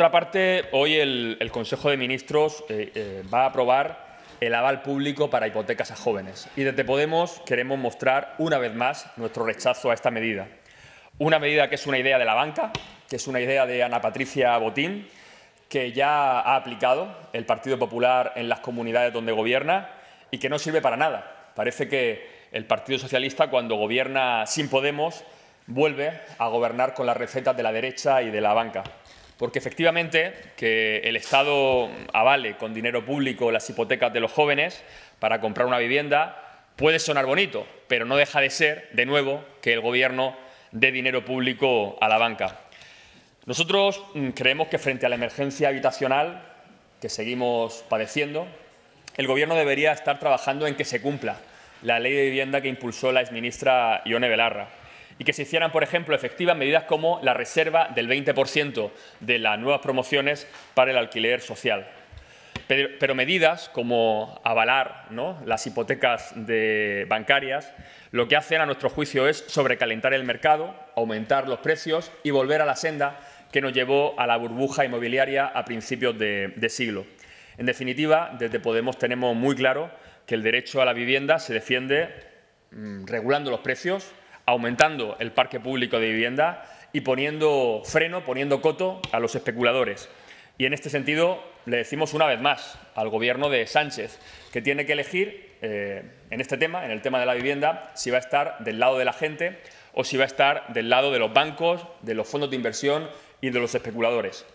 Por otra parte, hoy el Consejo de Ministros va a aprobar el aval público para hipotecas a jóvenes. Y desde Podemos queremos mostrar una vez más nuestro rechazo a esta medida. Una medida que es una idea de la banca, que es una idea de Ana Patricia Botín, que ya ha aplicado el Partido Popular en las comunidades donde gobierna y que no sirve para nada. Parece que el Partido Socialista, cuando gobierna sin Podemos, vuelve a gobernar con las recetas de la derecha y de la banca. Porque efectivamente que el Estado avale con dinero público las hipotecas de los jóvenes para comprar una vivienda puede sonar bonito, pero no deja de ser, de nuevo, que el Gobierno dé dinero público a la banca. Nosotros creemos que frente a la emergencia habitacional que seguimos padeciendo, el Gobierno debería estar trabajando en que se cumpla la ley de vivienda que impulsó la exministra Ione Belarra. Y que se hicieran, por ejemplo, efectivas medidas como la reserva del 20% de las nuevas promociones para el alquiler social. Pero medidas como avalar, ¿no?, las hipotecas bancarias, lo que hacen, a nuestro juicio, es sobrecalentar el mercado, aumentar los precios y volver a la senda que nos llevó a la burbuja inmobiliaria a principios de siglo. En definitiva, desde Podemos tenemos muy claro que el derecho a la vivienda se defiende regulando los precios, aumentando el parque público de vivienda y poniendo freno, poniendo coto a los especuladores. Y en este sentido le decimos una vez más al Gobierno de Sánchez que tiene que elegir en este tema, en el tema de la vivienda, si va a estar del lado de la gente o si va a estar del lado de los bancos, de los fondos de inversión y de los especuladores.